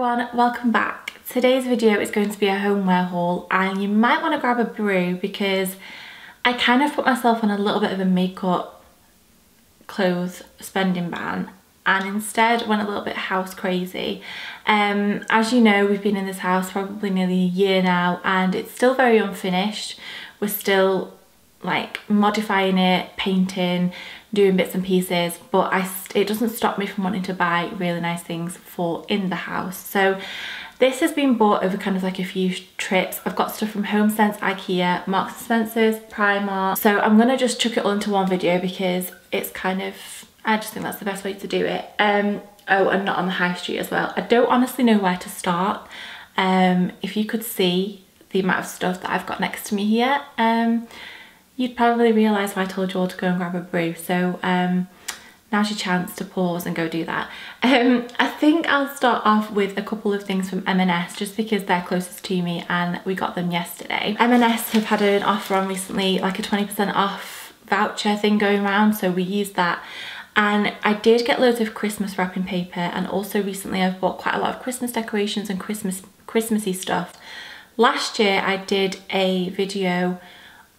everyone, welcome back. Today's video is going to be a homeware haul, and you might want to grab a brew because I kind of put myself on a little bit of a makeup clothes spending ban and instead went a little bit house crazy. As you know, we've been in this house probably nearly a year now and it's still very unfinished. We're still like modifying it, painting, doing bits and pieces, but it doesn't stop me from wanting to buy really nice things for in the house. So this has been bought over kind of like a few trips. I've got stuff from HomeSense, IKEA, Marks and Spencer's, Primark. So I'm gonna just chuck it all into one video because it's kind of, I just think that's the best way to do it. Oh, and Not On The High Street as well. I don't honestly know where to start. If you could see the amount of stuff that I've got next to me here, you'd probably realise why I told you all to go and grab a brew. So now's your chance to pause and go do that. I think I'll start off with a couple of things from M&S just because they're closest to me and we got them yesterday. M&S have had an offer on recently, like a 20% off voucher thing going around, so we used that. And I did get loads of Christmas wrapping paper, and also recently I've bought quite a lot of Christmas decorations and Christmassy stuff. Last year I did a video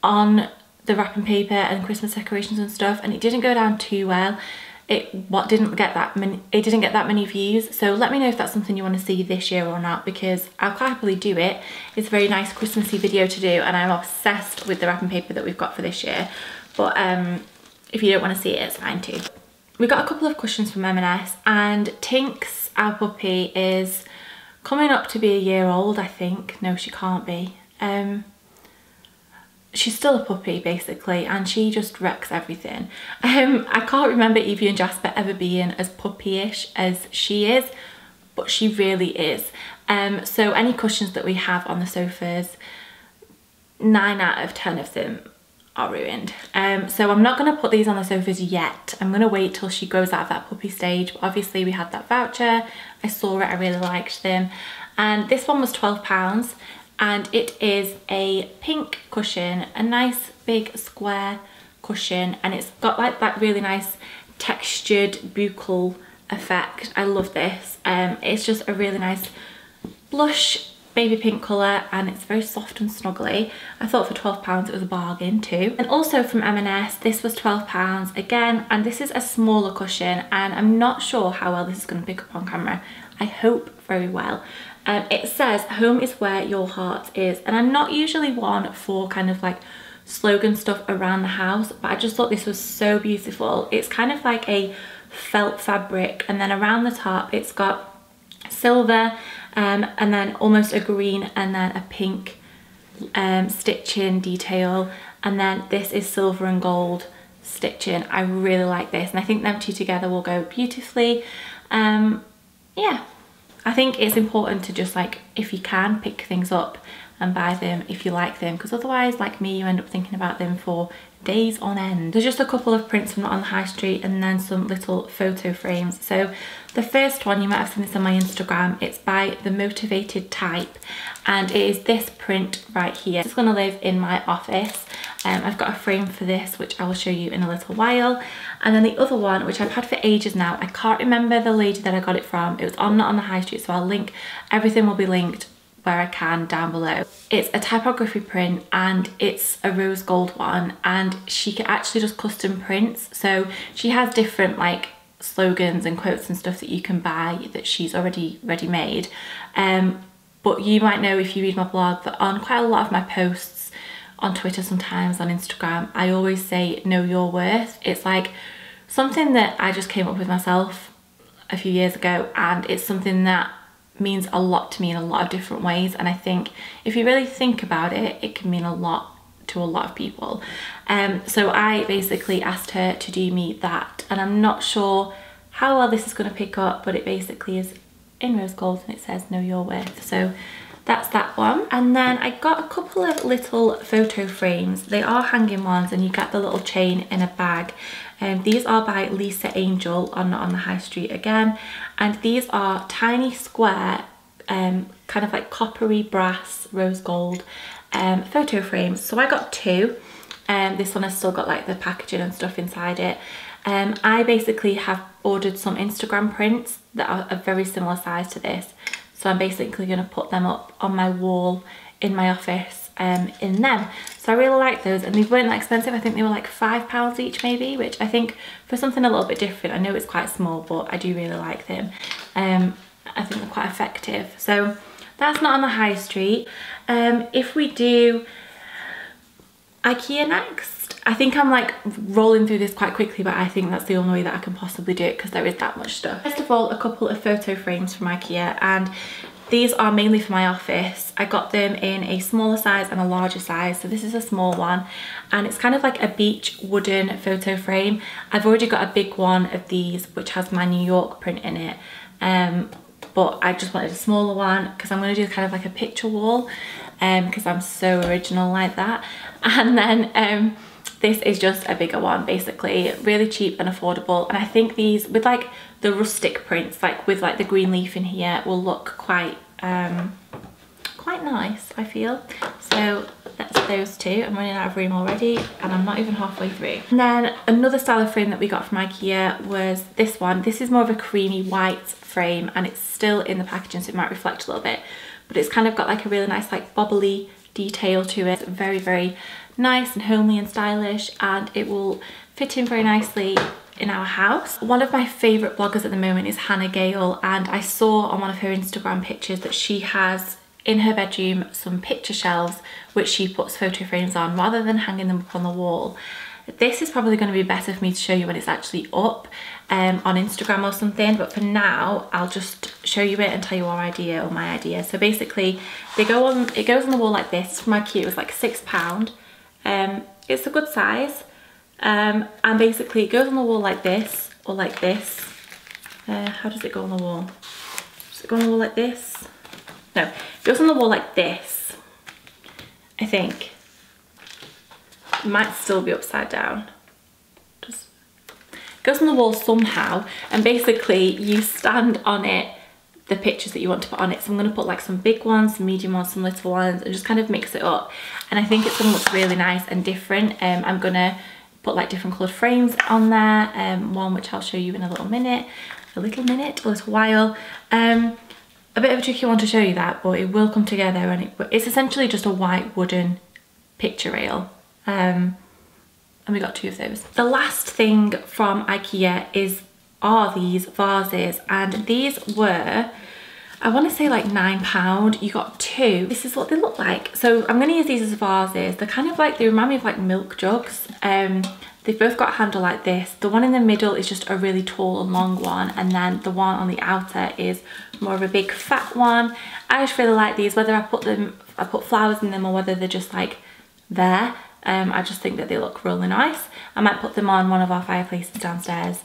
on the wrapping paper and Christmas decorations and stuff, and it didn't go down too well. It didn't get that many views, so let me know if that's something you want to see this year or not, because I'll quite happily do it. It's a very nice Christmassy video to do, and I'm obsessed with the wrapping paper that we've got for this year. But if you don't want to see it, it's fine too. We got a couple of cushions from M&S, and Tinks, our puppy, is coming up to be a year old, I think. No, she can't be. She's still a puppy basically, and she just wrecks everything. I can't remember Evie and Jasper ever being as puppyish as she is, but she really is. So any cushions that we have on the sofas, 9 out of 10 of them are ruined. So I'm not going to put these on the sofas yet. I'm going to wait till she grows out of that puppy stage. But obviously we had that voucher, I saw it, I really liked them, and this one was £12. And it is a pink cushion, a nice big square cushion, and it's got like that really nice textured buccal effect. I love this. It's just a really nice blush baby pink colour, and it's very soft and snuggly. I thought for £12 it was a bargain too. And also from M&S, this was £12 again, and this is a smaller cushion, and I'm not sure how well this is going to pick up on camera. I hope very well. It says home is where your heart is, and I'm not usually one for kind of like slogan stuff around the house, but I just thought this was so beautiful. It's kind of like a felt fabric, and then around the top it's got silver and then almost a green and then a pink stitching detail, and then this is silver and gold stitching. I really like this, and I think them two together will go beautifully. Yeah, I think it's important to just, like, if you can, pick things up and buy them if you like them, because otherwise, like me, you end up thinking about them for days on end. There's just a couple of prints from Not On The High Street, and then some little photo frames. So the first one, you might have seen this on my Instagram, it's by The Motivated Type, and it is this print right here. It's going to live in my office. I've got a frame for this which I will show you in a little while, and then the other one which I've had for ages now, I can't remember the lady that I got it from. It was on Not On The High Street, so I'll link, everything will be linked where I can down below. It's a typography print, and it's a rose gold one, and she can actually just custom prints, so she has different like slogans and quotes and stuff that you can buy that she's already ready made. But you might know if you read my blog that on quite a lot of my posts on Twitter, sometimes on Instagram, I always say know your worth. It's like something that I just came up with myself a few years ago, and it's something that means a lot to me in a lot of different ways, and I think if you really think about it, it can mean a lot to a lot of people. So I basically asked her to do me that, and I'm not sure how well this is going to pick up, but it basically is in rose gold and it says know your worth. So that's that one. And then I got a couple of little photo frames. They are hanging ones, and you get the little chain in a bag. These are by Lisa Angel on Not On The High Street again, and these are tiny square kind of like coppery brass rose gold photo frames. So I got two, and this one has still got like the packaging and stuff inside it. I basically have ordered some Instagram prints that are a very similar size to this, So I'm basically going to put them up on my wall in my office in them. So I really like those, and they weren't that expensive. I think they were like £5 each maybe, which I think for something a little bit different, I know it's quite small, but I do really like them. I think they're quite effective. So that's Not On The High Street. If we do IKEA next, I think I'm like rolling through this quite quickly, but I think that's the only way that I can possibly do it because there is that much stuff. First of all, a couple of photo frames from IKEA, and these are mainly for my office. I got them in a smaller size and a larger size. So this is a small one, and it's kind of like a beach wooden photo frame. I've already got a big one of these which has my New York print in it, but I just wanted a smaller one because I'm going to do kind of like a picture wall, because I'm so original like that. And then this is just a bigger one, basically really cheap and affordable, and I think these with like the rustic prints, like with like the green leaf in here, will look quite quite nice, I feel. So that's those two. I'm running out of room already and I'm not even halfway through. And then another style of frame that we got from IKEA was this one. This is more of a creamy white frame, and it's still in the packaging so it might reflect a little bit, but it's kind of got like a really nice like bobbly detail to it. It's very, very nice and homely and stylish, and it will fit in very nicely in our house. One of my favourite bloggers at the moment is Hannah Gale, and I saw on one of her Instagram pictures that she has in her bedroom some picture shelves which she puts photo frames on rather than hanging them up on the wall. This is probably going to be better for me to show you when it's actually up on Instagram or something, but for now I'll just show you it and tell you our idea or my idea. So basically they go on, it goes on the wall like this. From IKEA it was like £6. It's a good size. And basically it goes on the wall like this, or like this. How does it go on the wall? Does it go on the wall like this? No, it goes on the wall like this, I think. It might still be upside down. Just goes on the wall somehow, and basically you stand on it the pictures that you want to put on it. So I'm going to put like some big ones, some medium ones, some little ones, and just kind of mix it up, and I think it's going to look really nice and different. I'm going to put like different coloured frames on there, one which I'll show you in a little while. A bit of a tricky one to show you that, but it will come together, and it's essentially just a white wooden picture rail. And we got two of those. The last thing from IKEA are these vases, and these were, I want to say like £9. You got two. This is what they look like. So I'm going to use these as vases. They're kind of like, they remind me of like milk jugs. They've both got a handle like this. The one in the middle is just a really tall and long one, and then the one on the outer is more of a big fat one. I just really like these, whether I put flowers in them or whether they're just like there. I just think that they look really nice. I might put them on one of our fireplaces downstairs,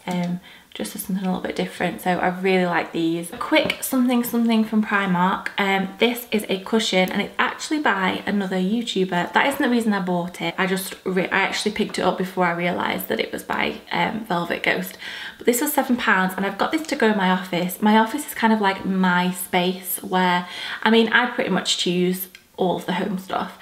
just for something a little bit different. So I really like these. A quick something from Primark. This is a cushion, and it's actually by another YouTuber. That isn't the reason I bought it. I actually picked it up before I realised that it was by Velvet Ghost. But this was £7, and I've got this to go in my office. My office is kind of like my space where, I mean, I pretty much choose all of the home stuff,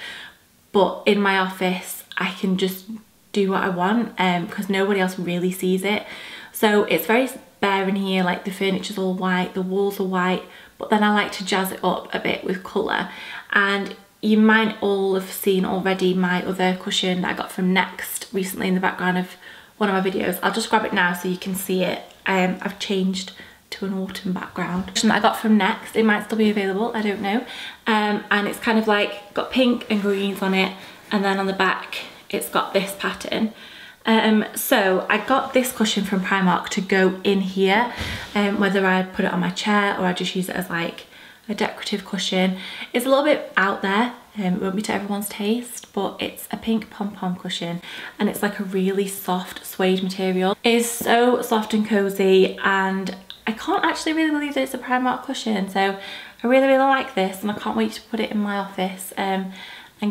but in my office I can just do what I want because nobody else really sees it. So it's very bare in here, like the furniture's all white, the walls are white, but then I like to jazz it up a bit with colour. And you might all have seen already my other cushion that I got from Next recently in the background of one of my videos. I'll just grab it now so you can see it. I've changed to an autumn background. The cushion that I got from Next, it might still be available, I don't know. And it's kind of like got pink and greens on it, and then on the back it's got this pattern. So I got this cushion from Primark to go in here, whether I put it on my chair or I just use it as like a decorative cushion. It's a little bit out there, it won't be to everyone's taste, but it's a pink pom-pom cushion, and it's like a really soft suede material. It is so soft and cozy, and I can't actually really believe that it's a Primark cushion. So I really, really like this, and I can't wait to put it in my office and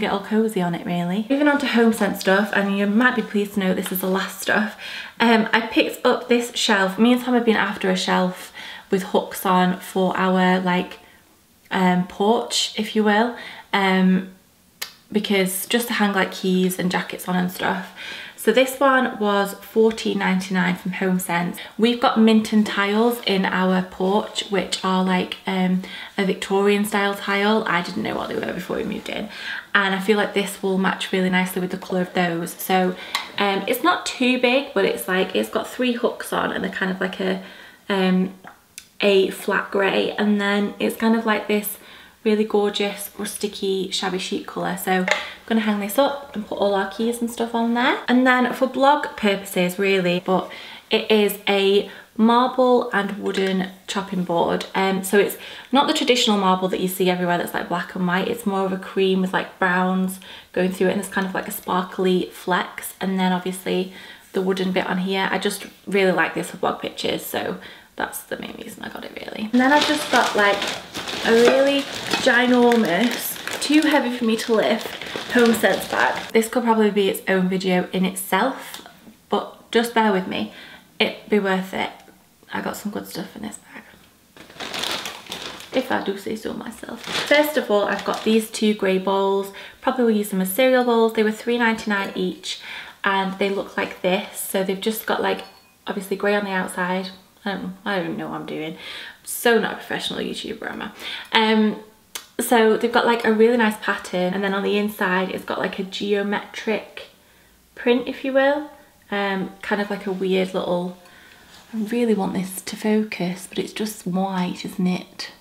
get all cozy on it, really. Moving on to HomeSense stuff, and you might be pleased to know this is the last stuff. I picked up this shelf. Me and Tom have been after a shelf with hooks on for our like porch, if you will, because just to hang like keys and jackets on and stuff. So this one was $14.99 from HomeSense. We've got Minton tiles in our porch, which are like a Victorian style tile. I didn't know what they were before we moved in. And I feel like this will match really nicely with the colour of those. So it's not too big, but it's like, it's got three hooks on and they're kind of like a flat grey. And then it's kind of like this really gorgeous, rusticy, shabby chic colour. So I'm going to hang this up and put all our keys and stuff on there. And then for blog purposes really, but it is a marble and wooden chopping board. So it's not the traditional marble that you see everywhere that's like black and white. It's more of a cream with like browns going through it, and it's kind of like a sparkly flex. And then obviously the wooden bit on here. I just really like this for blog pictures, so that's the main reason I got it really. And then I've just got like a really ginormous, too heavy for me to lift, HomeSense bag. This could probably be its own video in itself, but just bear with me. It'd be worth it. I got some good stuff in this bag, if I do say so myself. First of all, I've got these two grey bowls. Probably will use them as cereal bowls. They were $3.99 each, and they look like this. So they've just got like, obviously grey on the outside. I don't even know what I'm doing. I'm so not a professional YouTuber, am I? So they've got like a really nice pattern, and then on the inside it's got like a geometric print, if you will. Kind of like a weird little... I really want this to focus, but it's just white, isn't it?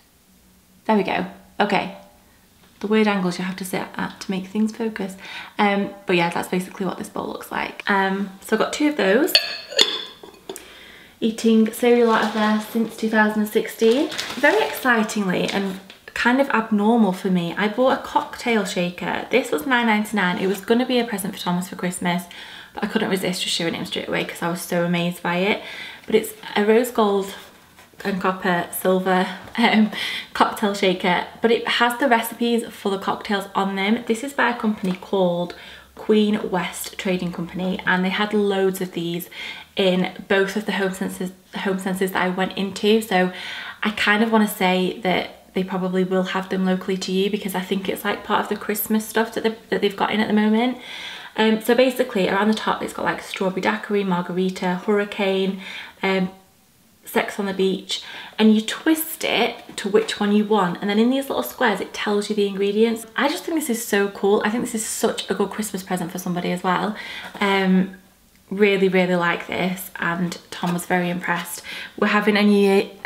There we go. Okay. The weird angles you have to sit at to make things focus. But yeah, that's basically what this bowl looks like. So I've got two of those. Eating cereal out of there since 2016. Very excitingly and kind of abnormal for me, I bought a cocktail shaker. This was $9.99. It was going to be a present for Thomas for Christmas, but I couldn't resist just showing him straight away because I was so amazed by it. But it's a rose gold and copper silver cocktail shaker, but it has the recipes for the cocktails on them. This is by a company called Queen West Trading Company, and they had loads of these in both of the HomeSenses that I went into. So I kind of want to say that they probably will have them locally to you, because I think it's like part of the Christmas stuff that they've got in at the moment. So basically around the top it's got like strawberry daiquiri, margarita, hurricane, sex on the beach, and you twist it to which one you want, and then in these little squares it tells you the ingredients. I just think this is so cool. I think this is such a good Christmas present for somebody as well. Really like this, and Tom was very impressed. We're having a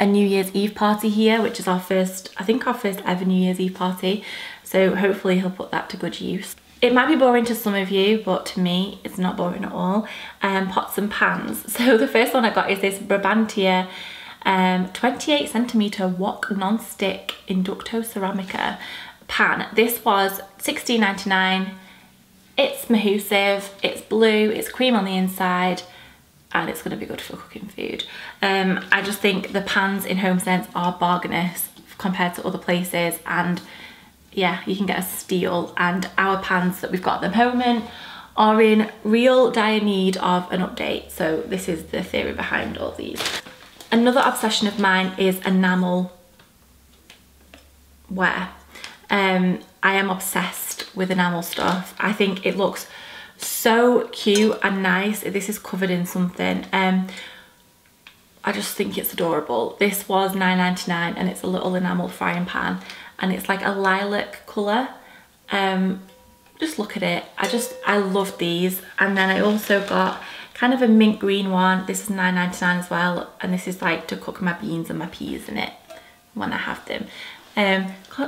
New Year's Eve party here, which is our first ever New Year's Eve party, so hopefully he'll put that to good use. It might be boring to some of you, but to me it's not boring at all. Pots and pans. So the first one I got is this Brabantia 28cm wok non-stick inducto ceramica pan. This was $16.99. It's mahoosive, it's blue, it's cream on the inside, and it's going to be good for cooking food. I just think the pans in HomeSense are bargainous compared to other places, and yeah, you can get a steal. And our pans that we've got at the moment are in real dire need of an update, so this is the theory behind all these. Another obsession of mine is enamel wear. I am obsessed with enamel stuff. I think it looks so cute and nice. This is covered in something. I just think it's adorable. This was $9.99, and it's a little enamel frying pan, and it's like a lilac colour. Just look at it. I love these. And then I also got kind of a mint green one. This is $9.99 as well, and this is like to cook my beans and my peas in it when I have them.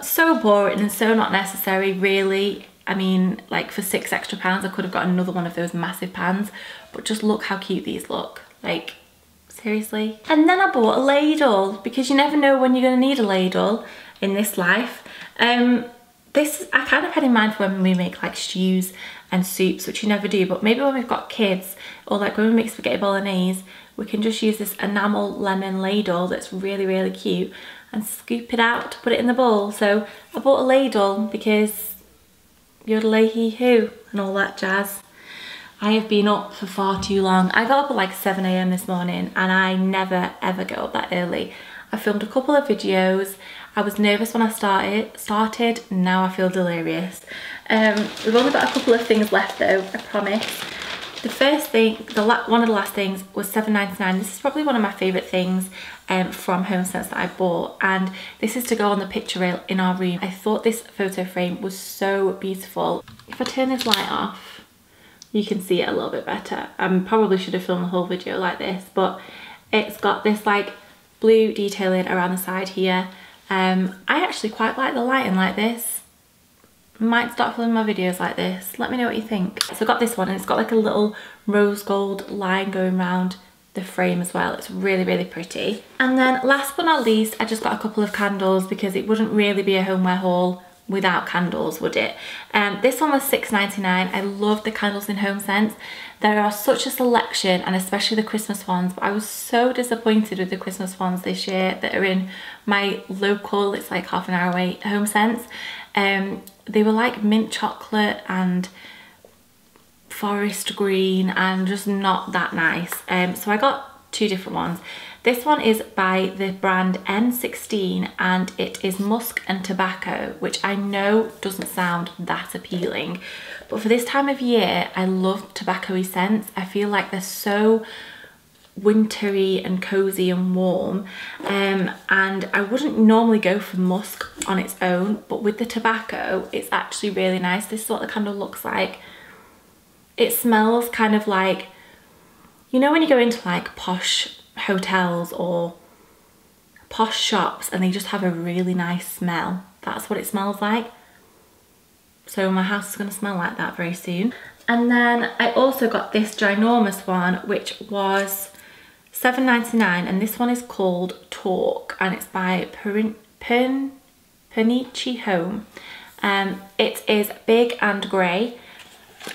So boring and so not necessary really. I mean, like for £6 extra I could have got another one of those massive pans, but just look how cute these look, like seriously. And then I bought a ladle, because you never know when you're going to need a ladle in this life. This I kind of had in mind for when we make like stews and soups, which you never do, but maybe when we've got kids, or like when we make spaghetti bolognese, we can just use this enamel lemon ladle that's really cute, and scoop it out to put it in the bowl. So I bought a ladle because yodelay-hee-hoo and all that jazz. I have been up for far too long. I got up at like 7 a.m. this morning, and I never ever get up that early. I filmed a couple of videos. I was nervous when I started. Now I feel delirious. We've only got a couple of things left though, I promise. The first thing, one of the last things was £7.99. This is probably one of my favourite things from HomeSense that I bought, and this is to go on the picture rail in our room. I thought this photo frame was so beautiful. If I turn this light off, you can see it a little bit better. I probably should have filmed the whole video like this, but it's got this like blue detailing around the side here. I actually quite like the lighting like this. Might start filming my videos like this. Let me know what you think. So I got this one, and it's got like a little rose gold line going round the frame as well. It's really, really pretty. And then last but not least, I just got a couple of candles, because it wouldn't really be a homeware haul without candles, would it? This one was £6.99. I love the candles in HomeSense. There are such a selection, and especially the Christmas ones, but I was so disappointed with the Christmas ones this year that are in my local, it's like half an hour away, HomeSense. They were like mint chocolate and forest green and just not that nice. So I got two different ones. This one is by the brand N16, and it is musk and tobacco, which I know doesn't sound that appealing, but for this time of year, I love tobacco-y scents. I feel like they're so wintry and cozy and warm, and I wouldn't normally go for musk on its own, but with the tobacco, it's actually really nice. This is what the candle looks like. It smells kind of like, you know when you go into like posh hotels or posh shops and they just have a really nice smell? That's what it smells like. So my house is going to smell like that very soon. And then I also got this ginormous one, which was £7.99, and this one is called Talk, and it's by Pern Pernici Home. It is big and grey.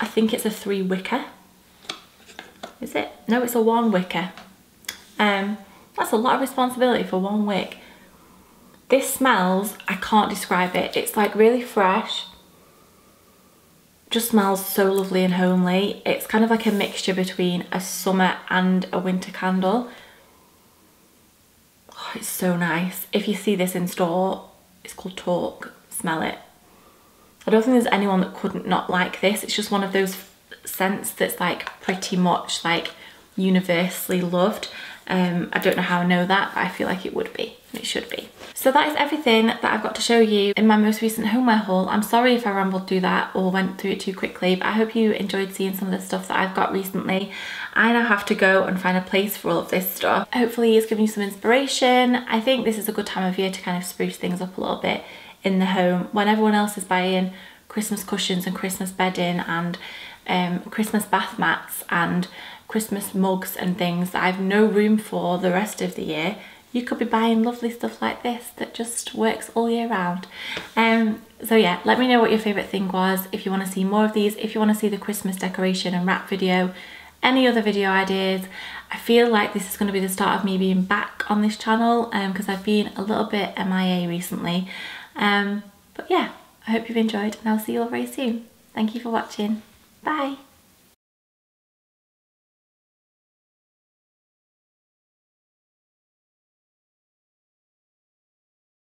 I think it's a 3 wicker. Is it? No, it's a 1 wicker. That's a lot of responsibility for 1 wick. This smells, I can't describe it. It's like really fresh. Just smells so lovely and homely. It's kind of like a mixture between a summer and a winter candle. Oh, it's so nice. If you see this in store, it's called Talk, smell it. I don't think there's anyone that couldn't not like this. It's just one of those scents that's like pretty much like universally loved. I don't know how I know that, but I feel like it would be, and it should be. So that is everything that I've got to show you in my most recent homeware haul. I'm sorry if I rambled through that or went through it too quickly, but I hope you enjoyed seeing some of the stuff that I've got recently. I now have to go and find a place for all of this stuff. Hopefully it's given you some inspiration. I think this is a good time of year to kind of spruce things up a little bit in the home, when everyone else is buying Christmas cushions and Christmas bedding and Christmas bath mats and Christmas mugs and things that I've no room for the rest of the year. You could be buying lovely stuff like this that just works all year round. So yeah, let me know what your favourite thing was, if you want to see more of these, if you want to see the Christmas decoration and wrap video, any other video ideas. I feel like this is going to be the start of me being back on this channel, because I've been a little bit MIA recently. But yeah, I hope you've enjoyed, and I'll see you all very soon. Thank you for watching. Bye!